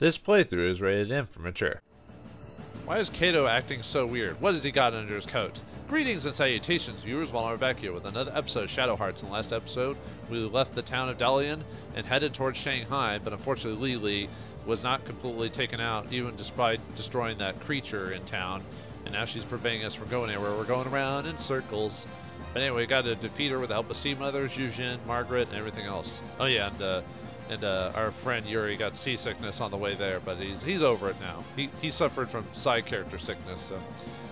This playthrough is rated M for mature. Why is Kato acting so weird? What has he got under his coat? Greetings and salutations, viewers. While we're back here with another episode of Shadow Hearts. In the last episode, we left the town of Dalian and headed towards Shanghai, but unfortunately Lily was not completely taken out, even despite destroying that creature in town. And now she's preventing us from going anywhere. We're going around in circles. But anyway, we got to defeat her with the help of Sea Mother, Zhuzhen, Margarete, and everything else. Oh yeah, and our friend Yuri got seasickness on the way there, but he's over it now. He suffered from side character sickness. So,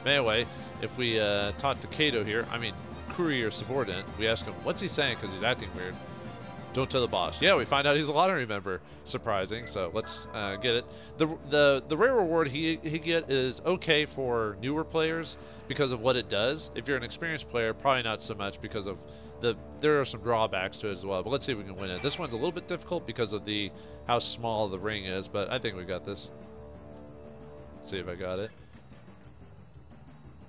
but anyway, if we talk to Kato here, I mean courier subordinate, we ask him what's he saying because he's acting weird. Don't tell the boss. Yeah, we find out he's a lottery member. Surprising. So let's get it. The rare reward he get is okay for newer players because of what it does. If you're an experienced player, probably not so much because of there are some drawbacks to it as well. But let's see if we can win it. This one's a little bit difficult because of how small the ring is, but I think we got this. Let's see if I got it.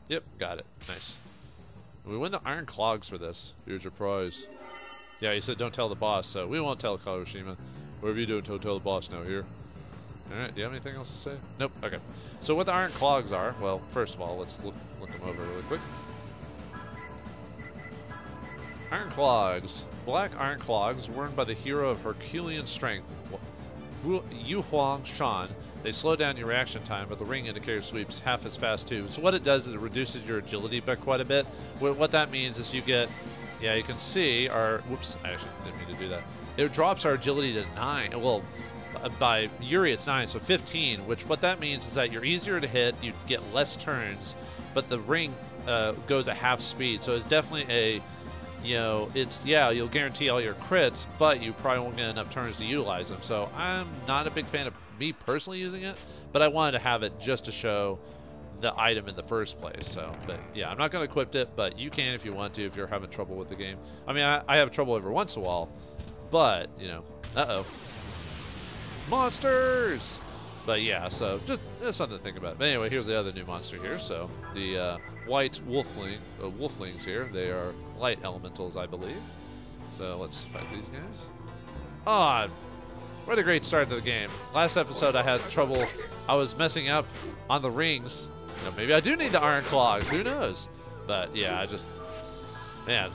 Yep, got it. Nice. We win the iron clogs for this. Here's your prize. Yeah, he said don't tell the boss, so we won't tell Kawashima. Whatever you do, don't tell the boss now here. Alright, do you have anything else to say? Nope, okay. So what the iron clogs are, well, first of all, let's look them over really quick. Iron clogs. Black iron clogs worn by the hero of Herculean strength, Yu Huang Shan. They slow down your reaction time, but the ring indicator sweeps half as fast too. So what it does is it reduces your agility by quite a bit. What that means is you get... Yeah, you can see our... Whoops, I actually didn't mean to do that. It drops our agility to 9. Well, by Yuri, it's 9, so 15, which what that means is that you're easier to hit, you get less turns, but the ring goes at half speed. So it's definitely a, you know, it's, yeah, you'll guarantee all your crits, but you probably won't get enough turns to utilize them. So I'm not a big fan of me personally using it, but I wanted to have it just to show the item in the first place. So, but yeah, I'm not going to equip it, but you can if you want to, if you're having trouble with the game. I mean, I have trouble every once in a while, but you know, monsters. But yeah, so just that's something to think about. But anyway, here's the other new monster here. So the white wolflings here, they are light elementals, I believe. So let's fight these guys. Ah, oh, what a great start to the game. Last episode I had trouble, I was messing up on the rings. You know, maybe I do need the iron clogs, who knows? But yeah, I just, man,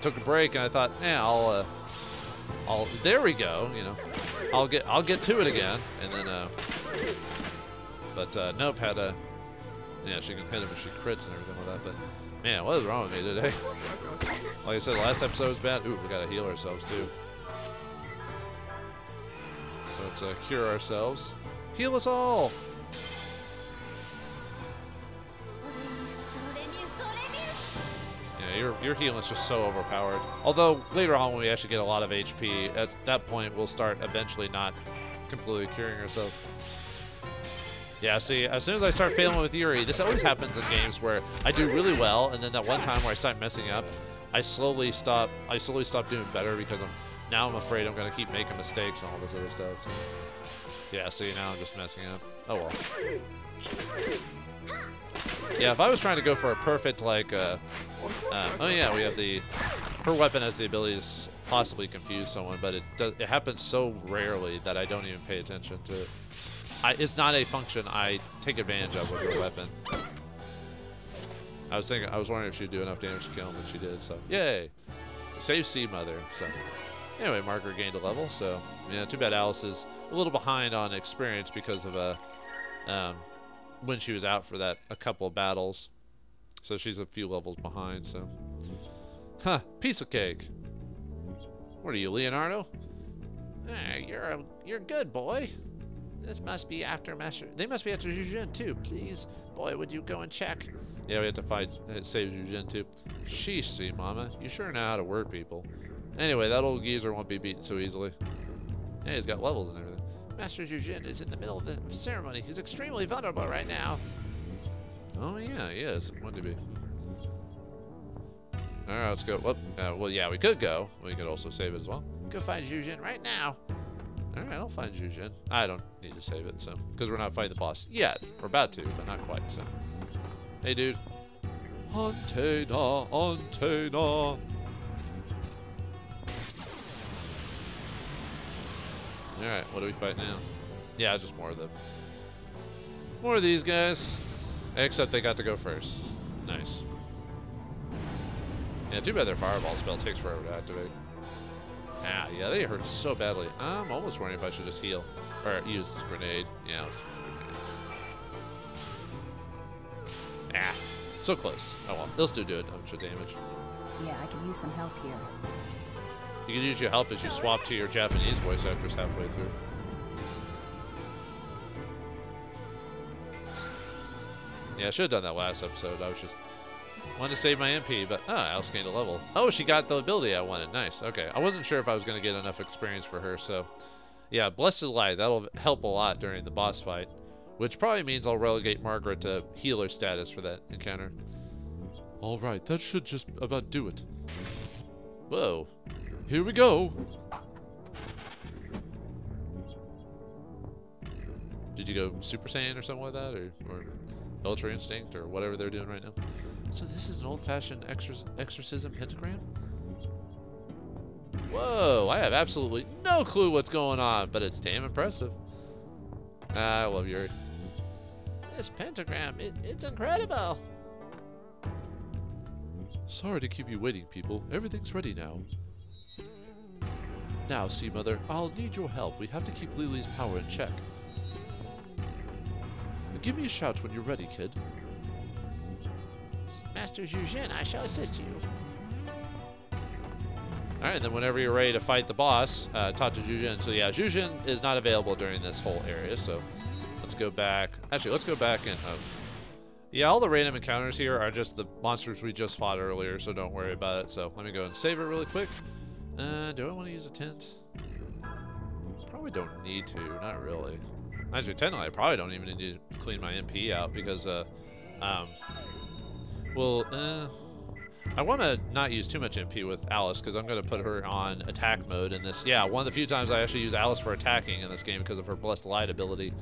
took a break and I thought, yeah, I'll there we go, you know, I'll get to it again, and then, nope, had a, yeah, she can hit him if she crits and everything like that, but man, what is wrong with me today? Like I said, last episode was bad. Ooh, we gotta heal ourselves too. So let's cure ourselves. Heal us all! Your healing is just so overpowered. Although later on when we actually get a lot of HP, at that point we'll start eventually not completely curing ourselves. Yeah, see, as soon as I start failing with Yuri, this always happens in games where I do really well, and then that one time where I start messing up, I slowly stop doing better because now I'm afraid I'm gonna keep making mistakes and all this other stuff. So, yeah, see, now I'm just messing up. Oh well. Yeah, if I was trying to go for a perfect, like, oh yeah, we have her weapon has the ability to possibly confuse someone, but it happens so rarely that I don't even pay attention to it. It's not a function I take advantage of with her weapon. I was wondering if she'd do enough damage to kill him, and she did, so, yay! Save Sea Mother, so. Anyway, Margaret gained a level, so, yeah, too bad Alice is a little behind on experience because of, when she was out for that a couple of battles, so she's a few levels behind. So, huh? Piece of cake. What are you, Leonardo? Hey, you're good, boy. This must be after Master. They must be after Yuzhin too. Please, boy, would you go and check? Yeah, we have to save Yuzhin too. Sheesh, see, Mama, you sure know how to work people. Anyway, that old geezer won't be beaten so easily. Yeah, he's got levels and everything. Master Yuzhin is in the middle of the ceremony. He's extremely vulnerable right now. Oh, yeah, he is. Wouldn't he be? All right, let's go. Well, yeah, we could go. We could also save it as well. Go find Yuzhin right now. All right, I'll find Yuzhin. I don't need to save it, so, because we're not fighting the boss yet. We're about to, but not quite, so. Hey, dude. Antena, antena. Alright, what do we fight now? Yeah, just more of them. More of these guys. Except they got to go first. Nice. Yeah, too bad their fireball spell takes forever to activate. Ah, yeah, they hurt so badly. I'm almost wondering if I should just heal. Or use this grenade. Yeah. Ah, so close. Oh well, they'll still do a bunch of damage. Yeah, I can use some help here. You can use your help as you swap to your Japanese voice actress halfway through. Yeah, I should have done that last episode. I was just... wanted to save my MP, but... oh, I also gained a level. Oh, she got the ability I wanted. Nice. Okay. I wasn't sure if I was going to get enough experience for her, so... yeah, Blessed Light. That'll help a lot during the boss fight. Which probably means I'll relegate Margaret to healer status for that encounter. Alright, that should just about do it. Whoa. Here we go! Did you go Super Saiyan or something like that? Or Ultra Instinct or whatever they're doing right now? So this is an old-fashioned exorcism pentagram? Whoa, I have absolutely no clue what's going on, but it's damn impressive. I love Yuri. This pentagram, it's incredible! Sorry to keep you waiting, people. Everything's ready now. Now, Sea Mother, I'll need your help. We have to keep Lily's power in check. Give me a shout when you're ready, kid. Master Yuzhin, I shall assist you. Alright, then whenever you're ready to fight the boss, talk to Zhuzhen. So yeah, Zhuzhen is not available during this whole area, so let's go back. Actually, let's go back and... yeah, all the random encounters here are just the monsters we just fought earlier, so don't worry about it. So let me go and save it really quick. Do I want to use a tent? Probably don't need to, not really. Actually, technically, I probably don't even need to clean my MP out because, I want to not use too much MP with Alice because I'm going to put her on attack mode in this. Yeah, one of the few times I actually use Alice for attacking in this game because of her Blessed Light ability.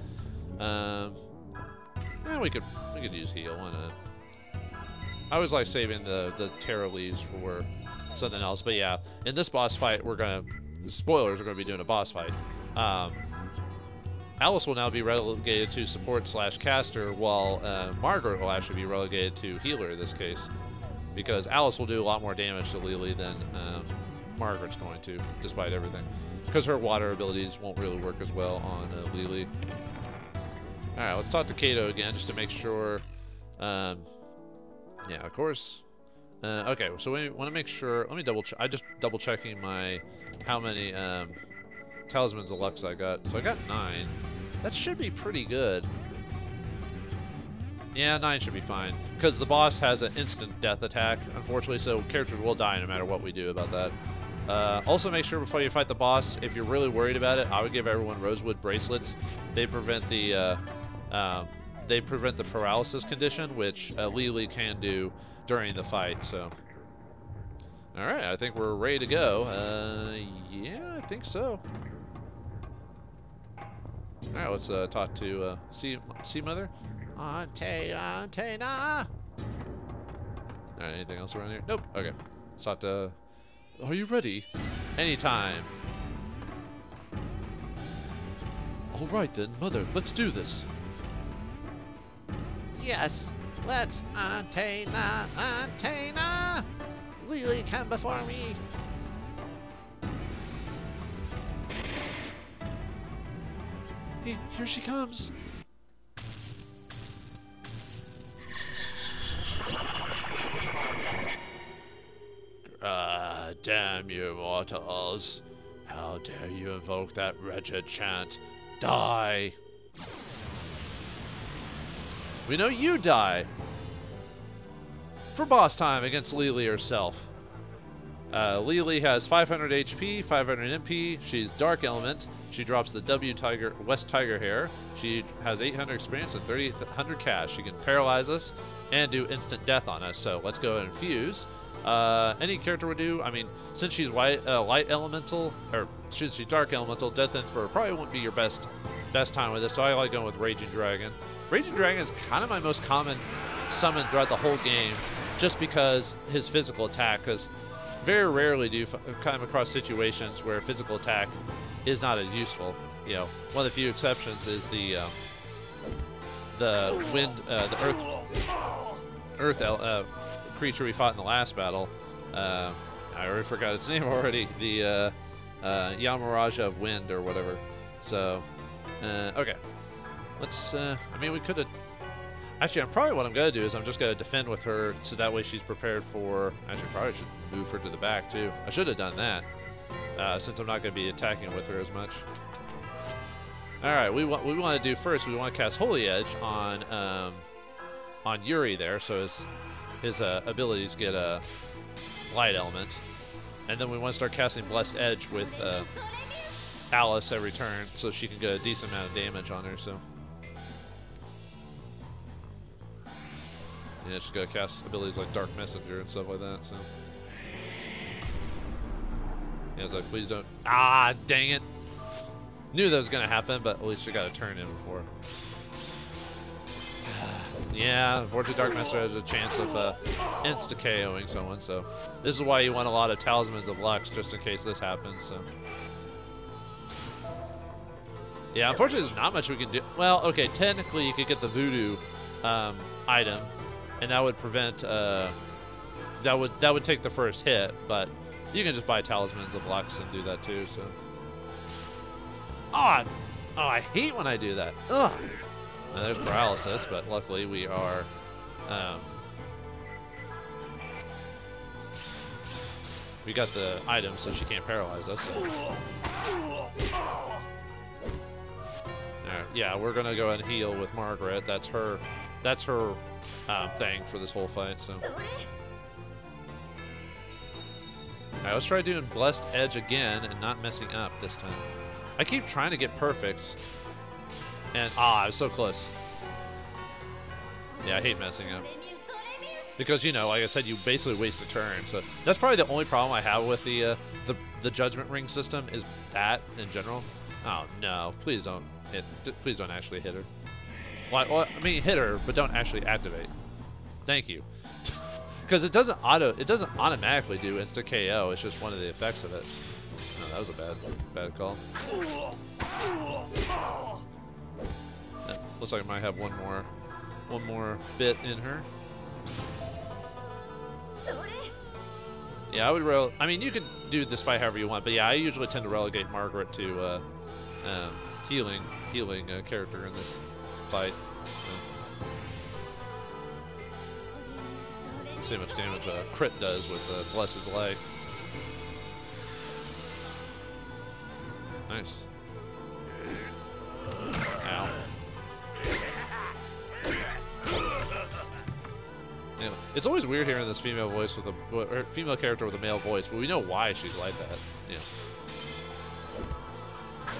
We could use heal. Why not? I always like saving the Taro leaves for something else. But yeah, in this boss fight, we're going to... spoilers, we're going to be doing a boss fight. Alice will now be relegated to support/caster, while Margaret will actually be relegated to healer in this case, because Alice will do a lot more damage to Lily than Margaret's going to, despite everything, because her water abilities won't really work as well on Lily. All right, let's talk to Kato again just to make sure. Yeah, of course. Okay, so we want to make sure. Let me double check. I just double checking my how many talismans of Lux I got. So I got 9. That should be pretty good. Yeah, 9 should be fine. Because the boss has an instant death attack, unfortunately, so characters will die no matter what we do about that. Also, make sure before you fight the boss, if you're really worried about it, I would give everyone Rosewood Bracelets. They prevent the paralysis condition, which Lily can do during the fight. So, all right, I think we're ready to go. Yeah, I think so. All right, let's talk to Sea Mother. Antena. All right, anything else around here? Nope. Okay. Let's talk to... are you ready? Anytime. All right then, Mother. Let's do this. Yes. Let's Antena. Lily, come before me. Hey, here she comes. Ah, damn you mortals. How dare you invoke that wretched chant. Die! We know you die! For boss time against Lily herself. Lily has 500 HP, 500 MP, she's Dark Element, she drops the West Tiger hair, she has 800 experience and 3,800 cash. She can paralyze us and do instant death on us, so let's go and fuse. Any character would do. I mean, since she's light elemental, or since she's dark elemental, death infer probably won't be your best time with this. So I like going with Raging Dragon. Raging Dragon is kind of my most common summon throughout the whole game, just because his physical attack. Because very rarely do you come across situations where physical attack is not as useful. you know, one of the few exceptions is the wind, the earth creature we fought in the last battle. I already forgot its name already. The Yamaraja of Wind or whatever. So, okay. Let's, I mean, we could have... Actually, I'm probably what I'm going to do is I'm just going to defend with her so that way she's prepared for... Actually, probably should move her to the back, too. I should have done that, since I'm not going to be attacking with her as much. Alright, we want to do first, we want to cast Holy Edge on Yuri there, so his abilities get a Light Element. And then we want to start casting Blessed Edge with Alice every turn, so she can get a decent amount of damage on her, so... Yeah, she's got to cast abilities like Dark Messenger and stuff like that, so... Yeah, it's like, please don't... Ah, dang it! Knew that was going to happen, but at least she got a turn in before. Yeah, unfortunately Dark Messenger has a chance of insta-KOing someone, so... This is why you want a lot of Talismans of Lux, just in case this happens, so... Yeah, unfortunately there's not much we can do... Well, okay, technically you could get the Voodoo item... And that would prevent, that would take the first hit, but you can just buy Talismans of Lux and do that too, so. Oh, I hate when I do that. Ugh. Now, there's paralysis, but luckily we are, we got the item so she can't paralyze us. So. All right, yeah, we're gonna go ahead and heal with Margaret. That's her thing for this whole fight, so. Alright, let's try doing Blessed Edge again and not messing up this time. I keep trying to get perfects. And, I was so close. Yeah, I hate messing up. Because, you know, like I said, you basically waste a turn, so. That's probably the only problem I have with the Judgment Ring system is that, in general. Oh, no, please don't hit, please don't actually hit her. Well, I mean, hit her, but don't actually activate. Thank you. Because it doesn't automatically do insta KO. It's just one of the effects of it. Oh, that was a bad call. That looks like I might have one more bit in her. Yeah, I mean, you could do this fight however you want, but yeah, I usually tend to relegate Margaret to healing character in this fight. Yeah. See how much damage a crit does with Blessed Life. Nice. Ow. Anyway, it's always weird hearing this female voice with a or female character with a male voice, but we know why she's like that.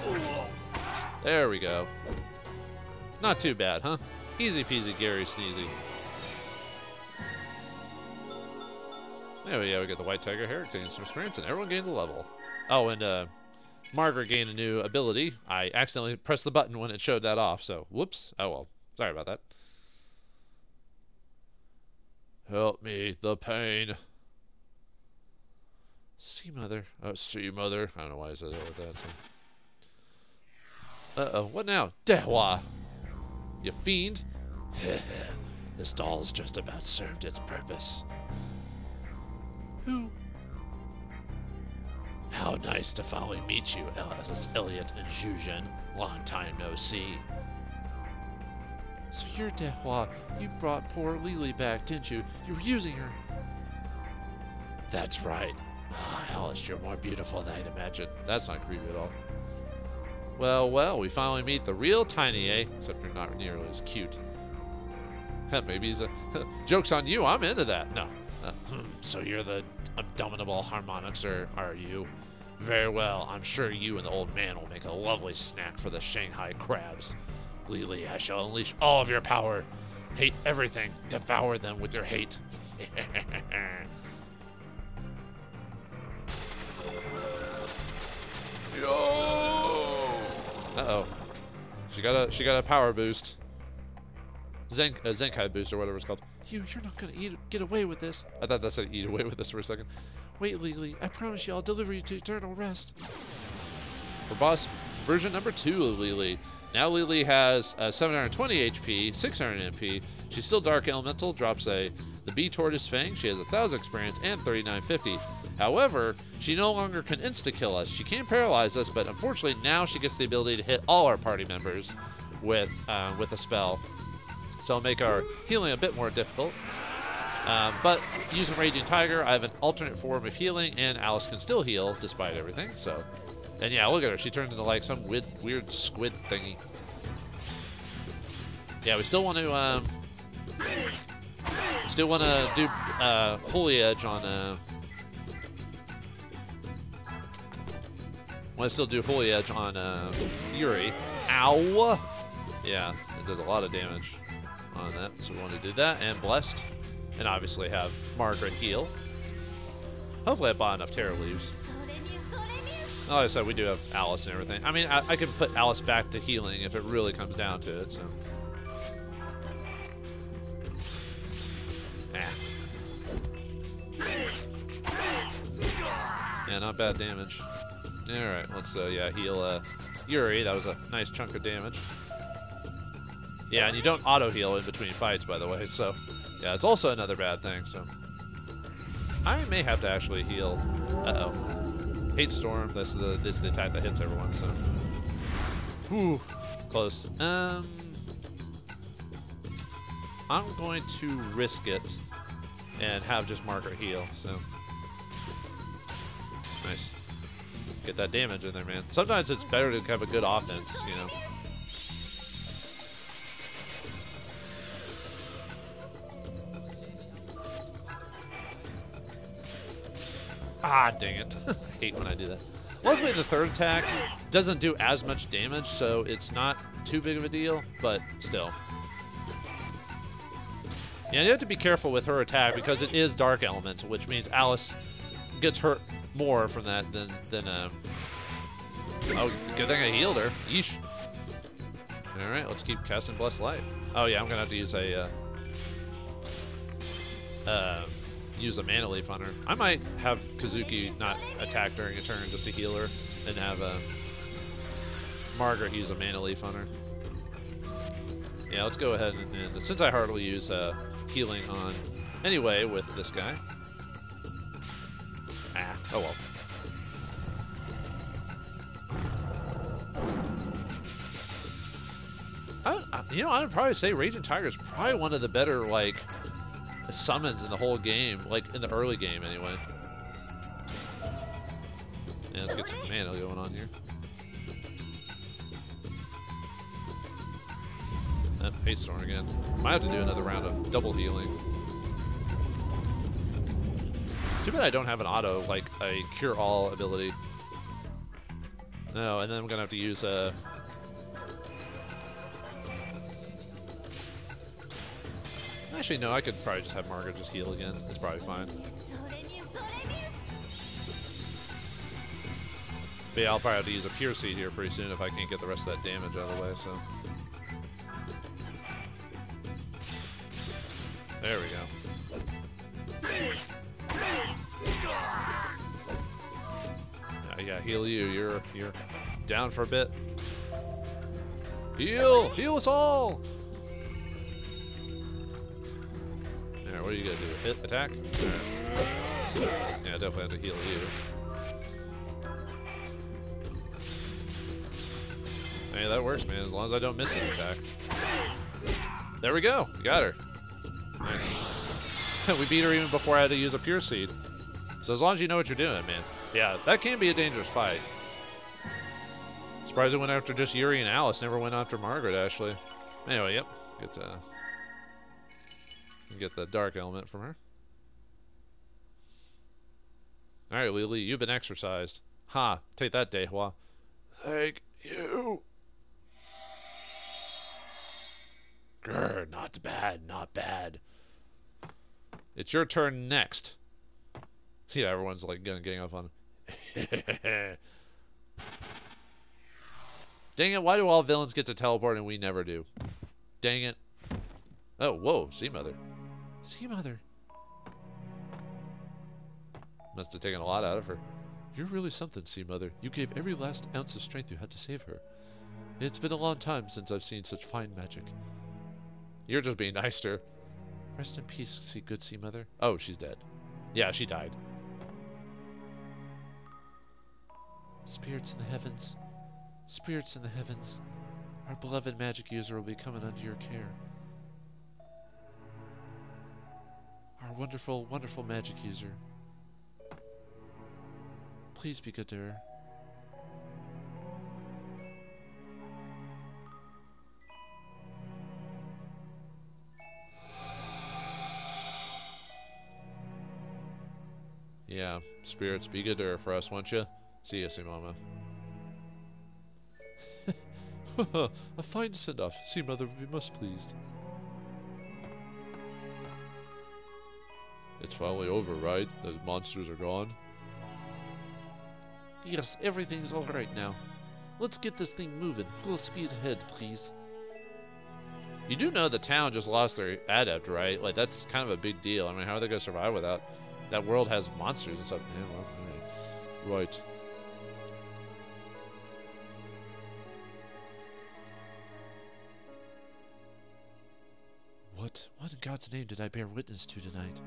Yeah. There we go. Not too bad, huh? Easy peasy, Gary Sneezy. There we go, we got the White Tiger Heritage, gains some experience, and everyone gains a level. Oh, and Margaret gained a new ability. I accidentally pressed the button when it showed that off, so whoops. Oh well, sorry about that. Help me, the pain. Sea Mother. Oh, Sea Mother. I don't know why I said that with that. So. Uh-oh, what now? Dehua! You fiend! This doll's just about served its purpose. Who? How nice to finally meet you, Alice Elliot and Zhuzhen. Long time no see. So you're Dehua. You brought poor Lily back, didn't you? You were using her. That's right. Ah, Alice, you're more beautiful than I'd imagined. That's not creepy at all. Well, well, we finally meet the real Tiny, eh? Except you're not nearly as cute. Maybe he's a... Joke's on you, I'm into that. No. So you're the abominable harmonixer, are you? Very well, I'm sure you and the old man will make a lovely snack for the Shanghai crabs. Lily, I shall unleash all of your power. Hate everything. Devour them with your hate. Yo! Uh-oh. She got a power boost. Zenkai boost or whatever it's called. You're not gonna get away with this. I thought that said eat away with this for a second. Wait, Lily, I promise you I'll deliver you to eternal rest. Her boss version number 2 of Lily. Now Lily has 720 HP, 600 MP. She's still Dark Elemental, drops the B Tortoise Fang. She has 1,000 experience and 3950. However, she no longer can insta-kill us. She can paralyze us, but unfortunately now she gets the ability to hit all our party members with a spell. So it'll make our healing a bit more difficult. But using Raging Tiger, I have an alternate form of healing, and Alice can still heal despite everything. So, and yeah, look at her. She turned into like some weird squid thingy. Yeah, we still want to do Holy Edge on. Want to still do Holy Edge on Yuri? Ow! Yeah, it does a lot of damage on that, so we want to do that and Blessed. And obviously have Margaret heal. Hopefully I bought enough Terra Leaves. Like I said, we do have Alice and everything. I mean, I can put Alice back to healing if it really comes down to it, so. Ah. Yeah, not bad damage. Alright, let's yeah, heal Yuri. That was a nice chunk of damage. Yeah, and you don't auto-heal in between fights, by the way, so. Yeah, it's also another bad thing, so. I may have to actually heal. Uh-oh. Hate Storm, this is the attack that hits everyone, so. Ooh, close. I'm going to risk it and have just Margaret heal, so. Nice. Get that damage in there, man. Sometimes it's better to have a good offense, you know. Ah, dang it. I hate when I do that. Luckily, the third attack doesn't do as much damage, so it's not too big of a deal, but still. Yeah, you have to be careful with her attack because it is Dark Elemental, which means Alice gets hurt more from that than Oh, good thing I healed her. Yeesh. Alright, let's keep casting Blessed Light. Oh, yeah, I'm going to have to use a Mana Leaf on her. I might have Kazuki not attack during a turn just to heal her and have Margaret use a Mana Leaf on her. Yeah, let's go ahead and since I hardly use healing on anyway with this guy. Ah, oh well. You know, I would probably say Raging Tiger is probably one of the better, like, summons in the whole game, like in the early game anyway. Yeah, let's get some mana going on here. That Hate Storm again. Might have to do another round of double healing. Too bad I don't have an auto, like a cure-all ability. No, and then I'm gonna have to use a. Actually, no, I could probably just have Margaret just heal again. It's probably fine. But yeah, I'll probably have to use a Pure Seed here pretty soon if I can't get the rest of that damage out of the way, so. There we go. I gotta heal you. You're down for a bit. Heal! Heal us all! Alright, what are you gonna do? Hit? Attack? Alright. Yeah, I definitely have to heal you. Hey, that works, man, as long as I don't miss an attack. There we go! We got her. Nice. We beat her even before I had to use a Pure Seed. So as long as you know what you're doing, man. Yeah, that can be a dangerous fight. Surprised it went after just Yuri and Alice, never went after Margaret, actually. Anyway, yep. Good to get the Dark Element from her. Alright, Lily, you've been exercised. Ha, take that, Dehua. Thank you. Grr, not bad, not bad. It's your turn next. See how everyone's like getting up on him. Dang it, why do all villains get to teleport and we never do? Dang it. Oh, whoa, Sea Mother. Sea Mother. Must have taken a lot out of her. You're really something, Sea Mother. You gave every last ounce of strength you had to save her. It's been a long time since I've seen such fine magic. You're just being nice to her. Rest in peace, good Sea Mother. Oh, she's dead. Yeah, she died. Spirits in the heavens. Spirits in the heavens. Our beloved magic user will be coming under your care. Our wonderful, wonderful magic user. Please be good to her. Yeah, spirits, be good to her for us, won't you? See ya, Sea Mama. A fine send-off. Sea Mother will be most pleased. It's finally over, right? The monsters are gone? Yes, everything's alright now. Let's get this thing moving. Full speed ahead, please. You do know the town just lost their adept, right? Like, that's kind of a big deal. I mean, how are they going to survive without... That world has monsters and stuff. Yeah, well, I mean, right. What in God's name did I bear witness to tonight?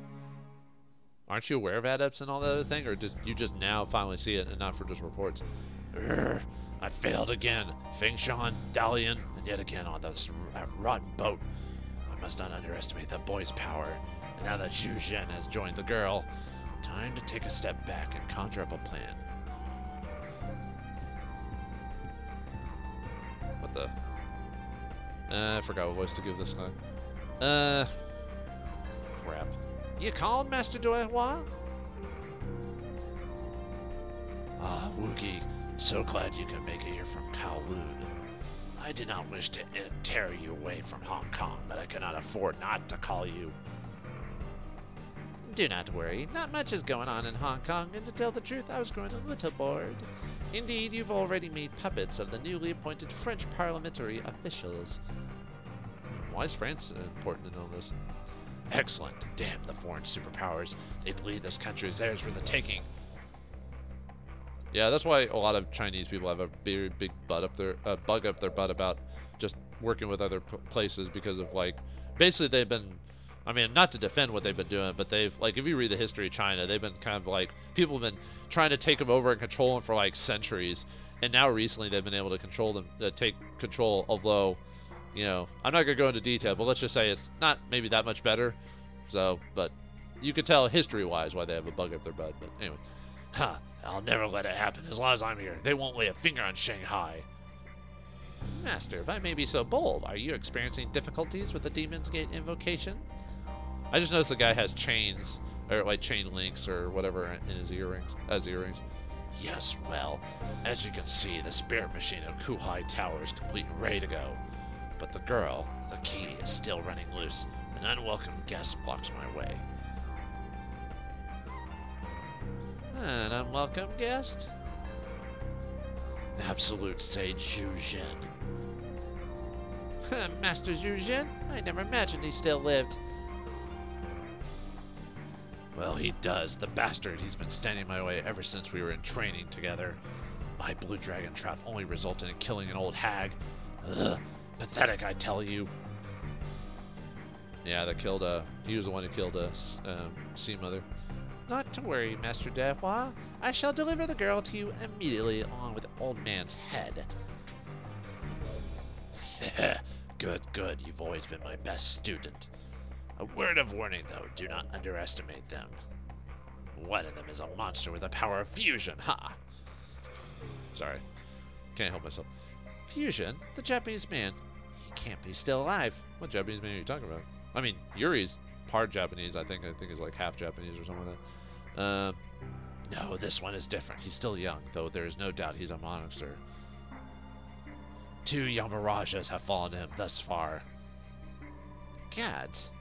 Aren't you aware of adepts and all that other thing, or did you just now finally see it and not for just reports? Urgh, I failed again. Fengshan, Dalian, and yet again on this rotten boat. I must not underestimate that boy's power. And now that Zhuzhen has joined the girl, time to take a step back and conjure up a plan. What the? I forgot what voice to give this guy. Crap. You called, Master Dehua? Ah, Wuge, so glad you could make it here from Kowloon. I did not wish to tear you away from Hong Kong, but I cannot afford not to call you. Do not worry, not much is going on in Hong Kong, and to tell the truth, I was growing a little bored. Indeed, you've already made puppets of the newly appointed French parliamentary officials. Why is France important in all this? Excellent. Damn the foreign superpowers. They believe this country is theirs for the taking. Yeah, that's why a lot of Chinese people have a very big butt up their, bug up their butt about just working with other places because of, like, basically they've been, I mean, not to defend what they've been doing, but they've, like, if you read the history of China, they've been kind of like, people have been trying to take them over and control them for, like, centuries. And now recently they've been able to control them, take control, although... You know, I'm not going to go into detail, but let's just say it's not maybe that much better. So, but you could tell history-wise why they have a bug up their butt. But anyway. Ha! I'll never let it happen as long as I'm here. They won't lay a finger on Shanghai. Master, if I may be so bold, are you experiencing difficulties with the Demon's Gate invocation? I just noticed the guy has chains, or like chain links or whatever in his earrings, as earrings. Yes, well, as you can see, the spirit machine of Kuihai Tower is complete and ready to go. But the girl, the key, is still running loose. An unwelcome guest blocks my way. An unwelcome guest? Absolute sage Yuzhin. Master Yuzhin? I never imagined he still lived. Well, he does. The bastard. He's been standing my way ever since we were in training together. My blue dragon trap only resulted in killing an old hag. Ugh. Pathetic, I tell you. Yeah, that killed, he was the one who killed, Sea Mother. Not to worry, Master Dehua. I shall deliver the girl to you immediately, along with the old man's head. Good, good. You've always been my best student. A word of warning, though. Do not underestimate them. One of them is a monster with the power of fusion, ha! Sorry. Can't help myself. Fusion? The Japanese man. He can't be still alive. What Japanese man are you talking about? I mean, Yuri's part Japanese, I think he's like half Japanese or something like that. No, this one is different. He's still young, though there is no doubt he's a monster. Two Yamarajas have fallen to him thus far. Gods.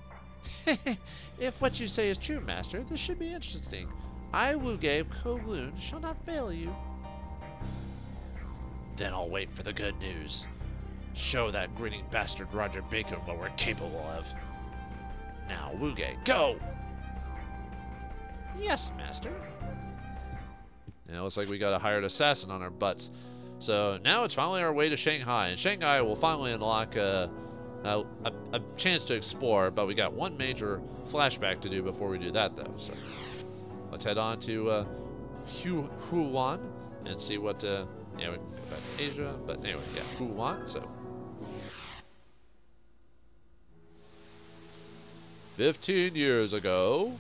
If what you say is true, Master, this should be interesting. I, Wuge of Kowloon, shall not fail you. Then I'll wait for the good news. Show that grinning bastard Roger Bacon what we're capable of. Now, Wuge, go! Yes, Master. And it looks like we got a hired assassin on our butts. So now it's finally our way to Shanghai. And Shanghai will finally unlock a chance to explore, but we got one major flashback to do before we do that, though. So let's head on to Hulan and see what... yeah, we can go back to Asia, but anyway, yeah, Hulan, so... 15 years ago,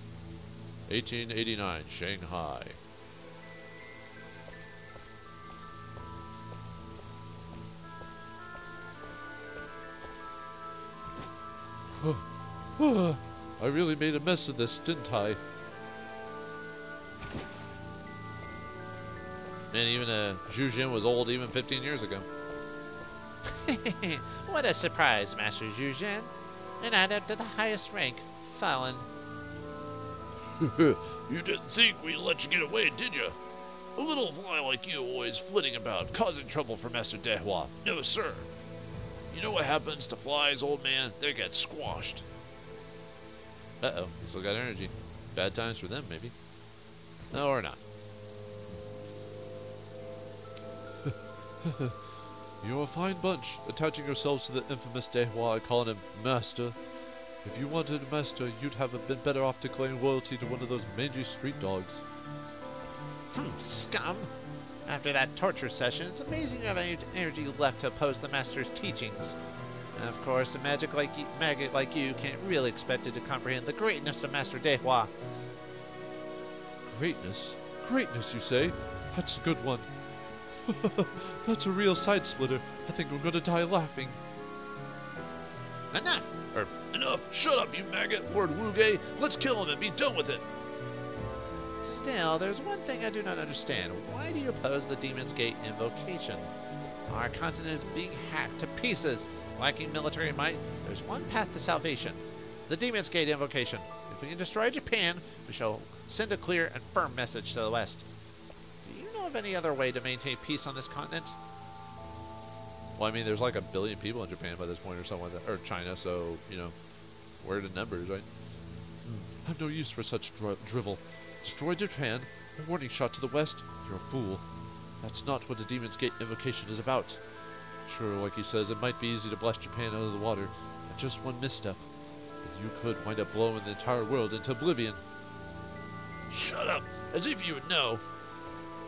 1889, Shanghai. I really made a mess of this, didn't I? Man, even Zhuzhen was old even 15 years ago. What a surprise, Master Zhuzhen. An adept of the highest rank, Fallen. You didn't think we let you get away, did you? A little fly like you always flitting about, causing trouble for Master Dehua. No, sir. You know what happens to flies, old man? They get squashed. Uh-oh, they still got energy. Bad times for them, maybe. No, or not. You're a fine bunch, attaching yourselves to the infamous Dehua and calling him Master. If you wanted a master, you'd have been better off declaring loyalty to one of those mangy street dogs. Scum! After that torture session, it's amazing you have any energy left to oppose the Master's teachings. And of course, a maggot like you can't really expect it to comprehend the greatness of Master Dehua. Greatness? Greatness, you say? That's a good one. That's a real side-splitter. I think we're going to die laughing. Enough! Or enough! Shut up, you maggot! Lord Wuge! Let's kill him and be done with it! Still, there's one thing I do not understand. Why do you oppose the Demon's Gate invocation? Our continent is being hacked to pieces. Lacking military might, there's one path to salvation. The Demon's Gate invocation. If we can destroy Japan, we shall send a clear and firm message to the West. Of any other way to maintain peace on this continent? Well, I mean, there's like a billion people in Japan by this point or something like that, or China, so, you know, we're in numbers, right? I have no use for such drivel. Destroy Japan, a warning shot to the West, you're a fool. That's not what the Demon's Gate invocation is about. Sure, like he says, it might be easy to blast Japan out of the water, but just one misstep, and you could wind up blowing the entire world into oblivion. Shut up! As if you would know!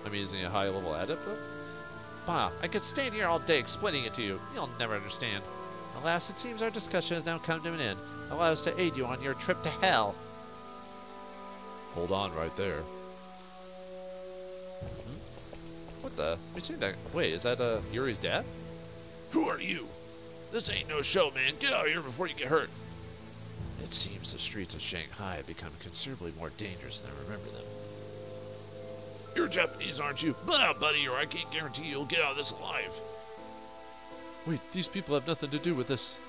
I'm using a high-level adept, though? Bah, I could stand here all day explaining it to you. You'll never understand. Alas, it seems our discussion has now come to an end. Allow us to aid you on your trip to hell. Hold on right there. What the? We've seen that. Wait, is that Yuri's dad? Who are you? This ain't no show, man. Get out of here before you get hurt. It seems the streets of Shanghai have become considerably more dangerous than I remember them. You're Japanese, aren't you? Let out, buddy, or I can't guarantee you'll get out of this alive. Wait, these people have nothing to do with this.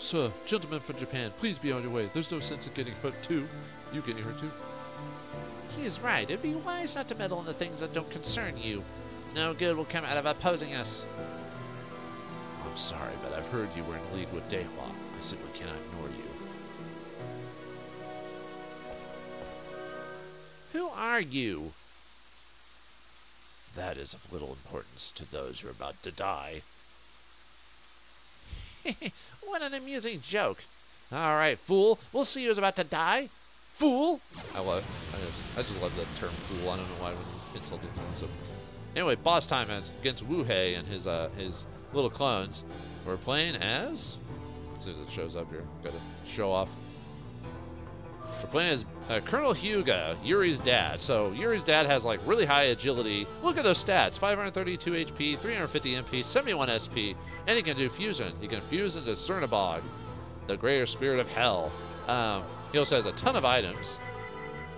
Sir, gentlemen from Japan, please be on your way. There's no sense in getting hurt, too. You getting hurt, too. He is right. It'd be wise not to meddle in the things that don't concern you. No good will come out of opposing us. I'm sorry, but I've heard you were in league with Dehua. I simply cannot ignore you. Who are you? That is of little importance to those who are about to die. What an amusing joke. All right, fool. We'll see who's about to die. Fool! I just love that term, fool. I don't know why when insulting someone. So. Anyway, boss time is against Wuhei and his little clones. We're playing as soon as it shows up here. Got to show off. We're playing as Colonel Hyuga, Yuri's dad. So Yuri's dad has like really high agility. Look at those stats: 532 HP, 350 MP, 71 SP, and he can do fusion. He can fuse into Chernobog, the greater spirit of hell. He also has a ton of items.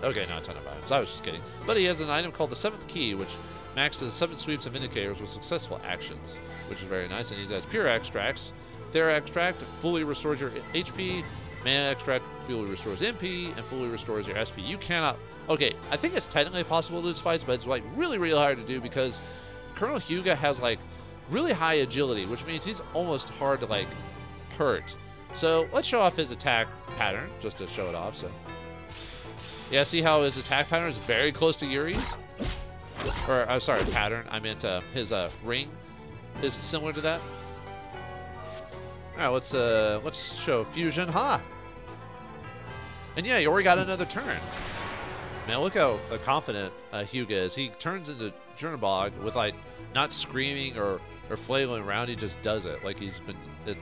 Okay, not a ton of items. I was just kidding. But he has an item called the Seventh Key, which maxes 7 sweeps of indicators with successful actions, which is very nice. And he has pure extracts. Thera extract fully restores your HP. Mana extract fully restores MP and fully restores your SP. You cannot... Okay, I think it's technically possible to lose fights, but it's like really, really hard to do because Colonel Hyuga has like really high agility, which means he's almost hard to like hurt. So let's show off his attack pattern just to show it off. So yeah, see how his attack pattern is very close to Yuri's? Or, I'm sorry, pattern. I meant his ring is similar to that. All right, let's show Fusion Ha. And yeah, you already got another turn. Man, look how confident Hyuga is. He turns into Chernobog with, like, not screaming or flailing around. He just does it like he's been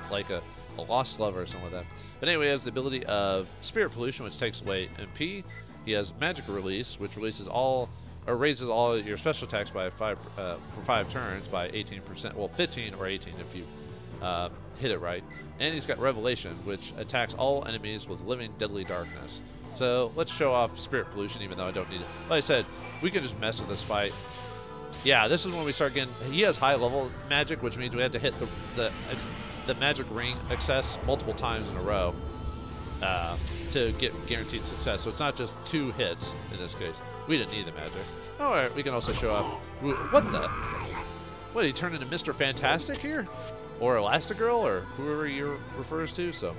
like a lost lover or something like that. But anyway, he has the ability of Spirit Pollution, which takes away MP. He has Magic Release, which releases all or raises all your special attacks by for five turns by 18%. Well, 15 or 18 if you hit it right. And he's got Revelation, which attacks all enemies with living deadly darkness. So let's show off Spirit Pollution, even though I don't need it. Like I said, we can just mess with this fight. Yeah, this is when we start getting. He has high level magic, which means we have to hit the magic ring access multiple times in a row to get guaranteed success. So it's not just 2 hits in this case. We didn't need the magic. All right, we can also show off. What the? What, did he turn into Mr. Fantastic here? Or Elastigirl, or whoever he refers to, so. All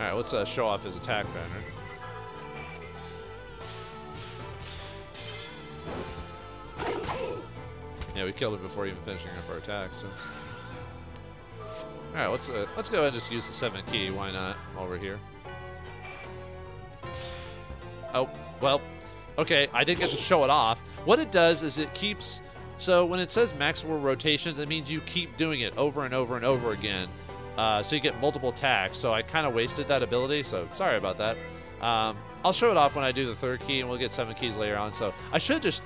right, let's show off his attack banner. Yeah, we killed him before even finishing up our attack, so. All right, let's go ahead and just use the 7 key. Why not? While we're here. Oh, well, okay, I did get to show it off. What it does is it keeps, so when it says maximal rotations, it means you keep doing it over and over and over again. So you get multiple attacks, so I kind of wasted that ability, so sorry about that. I'll show it off when I do the 3rd key, and we'll get 7 keys later on, so I should just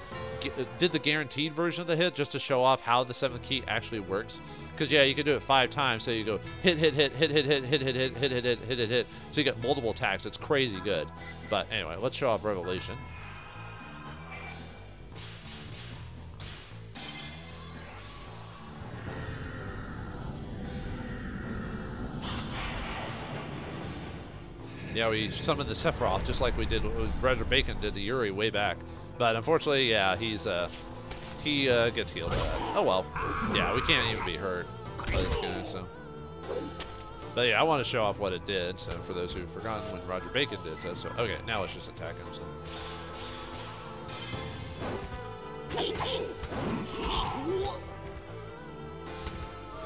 did the guaranteed version of the hit just to show off how the 7th key actually works. Because yeah, you can do it 5 times, so you go hit, hit, hit, hit, hit, hit, hit, hit, hit, hit, hit, hit, hit, hit, hit. So you get multiple attacks. It's crazy good. But anyway, let's show off Revelation. Yeah, we summoned the Sephiroth just like we did with Roger Bacon did the Yuri way back. But unfortunately, yeah, he's he gets healed by that. Oh well, yeah, we can't even be hurt by this guy. So, but yeah, I want to show off what it did. So for those who've forgotten when Roger Bacon did that, so okay, now let's just attack him. So.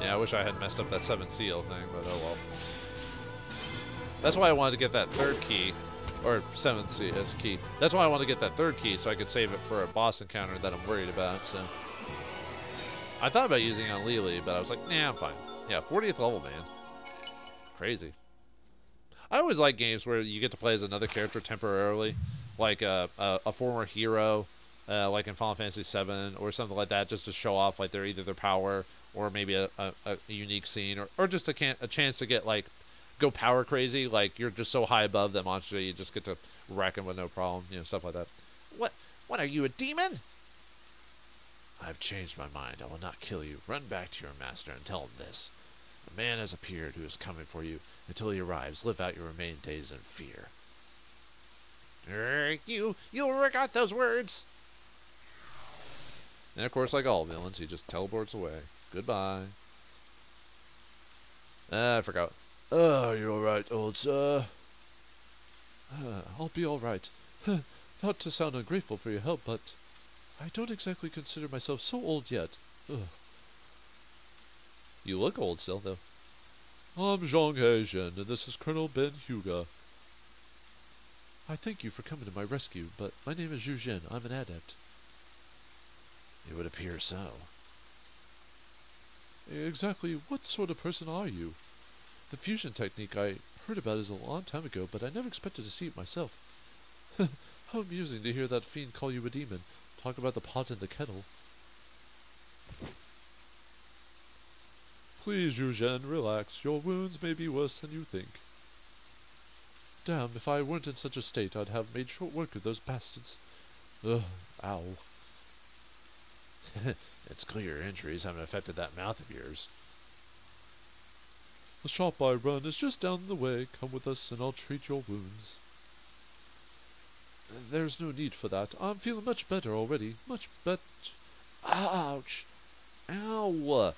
Yeah, I wish I had messed up that 7 seal thing, but oh well. That's why I wanted to get that 3rd key. Or 7th key. That's why I want to get that 3rd key so I could save it for a boss encounter that I'm worried about. So I thought about using it on Lily, but I was like, nah, I'm fine. Yeah, 40th level, man. Crazy. I always like games where you get to play as another character temporarily, like a former hero, like in Final Fantasy VII or something like that, just to show off like either their power or maybe a unique scene or just a chance to get like. Go power crazy, like you're just so high above that monster, you just get to wreck him with no problem, you know, stuff like that. What are you, a demon? I've changed my mind. I will not kill you. Run back to your master and tell him this. A man has appeared who is coming for you. Until he arrives, live out your remaining days in fear. You forgot those words. And of course, like all villains, he just teleports away. Goodbye. I forgot. Are you alright, old sir? I'll be alright. Not to sound ungrateful for your help, but I don't exactly consider myself so old yet. You look old still, though. I'm Zhong Hei-Zhen, and this is Colonel Ben Hyuga. I thank you for coming to my rescue, but my name is Yuzhin. I'm an adept. It would appear so. Exactly what sort of person are you? The fusion technique I heard about is a long time ago, but I never expected to see it myself. How amusing to hear that fiend call you a demon. Talk about the pot and the kettle. Please, Yuzhen, relax. Your wounds may be worse than you think. Damn, if I weren't in such a state, I'd have made short work of those bastards. Ugh, ow. It's clear your injuries haven't affected that mouth of yours. The shop I run is just down the way. Come with us and I'll treat your wounds. There's no need for that. I'm feeling much better already. Much better. Ouch! Ow!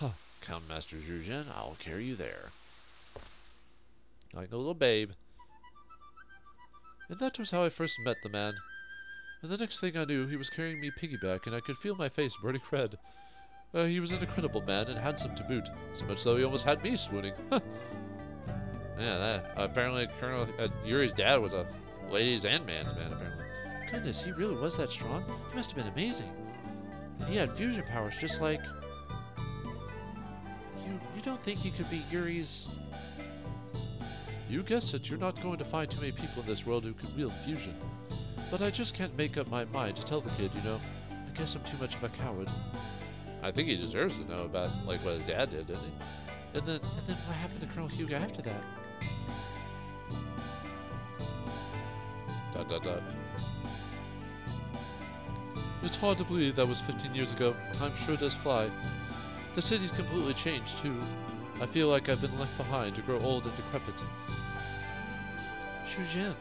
Huh. Come, Master Zhuzhen. I'll carry you there. Like a little babe. And that was how I first met the man. And the next thing I knew, he was carrying me piggyback, and I could feel my face burning red. He was an incredible man, and handsome to boot, so much so he almost had me swooning. Huh. Man, apparently Colonel Yuri's dad was a ladies' and man's man, apparently. Goodness, he really was that strong? He must have been amazing. And he had fusion powers just like... You don't think he could be Yuri's... You guessed it, you're not going to find too many people in this world who can wield fusion. But I just can't make up my mind to tell the kid, you know. I guess I'm too much of a coward. I think he deserves to know about, like, what his dad did, didn't he? And then what happened to Colonel Hyuga after that? Dot, dot, dot. It's hard to believe that was 15 years ago. Time sure does fly. The city's completely changed, too. I feel like I've been left behind to grow old and decrepit. Zhuzhen,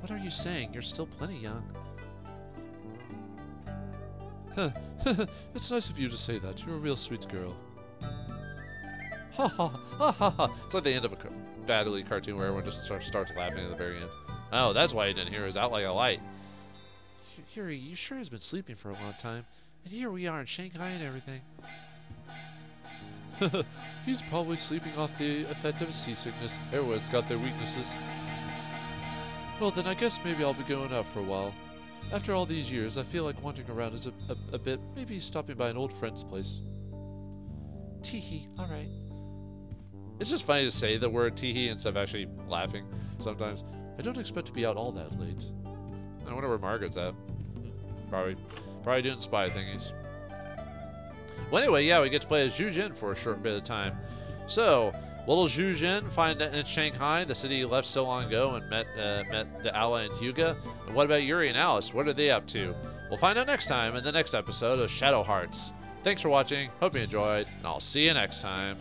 what are you saying? You're still plenty young. Huh. It's nice of you to say that. You're a real sweet girl. Ha ha ha ha ha. It's like the end of a badly cartoon where everyone just starts laughing at the very end. Oh, that's why he didn't hear. He was out like a light. Yuri, you sure has been sleeping for a long time. And here we are in Shanghai and everything. He's probably sleeping off the effect of seasickness. Everyone's got their weaknesses. Well, then I guess maybe I'll be going out for a while. After all these years, I feel like wandering around is a bit, maybe stopping by an old friend's place. Teehee, alright. It's just funny to say the word teehee instead of actually laughing sometimes. I don't expect to be out all that late. I wonder where Margaret's at. Probably doing spy thingies. Well, anyway, yeah, we get to play as Yuzhin for a short bit of time. So, little Yuzhin find in Shanghai, the city he left so long ago, and met the Ally and Hyuga. And what about Yuri and Alice? What are they up to? We'll find out next time in the next episode of Shadow Hearts. Thanks for watching. Hope you enjoyed, and I'll see you next time.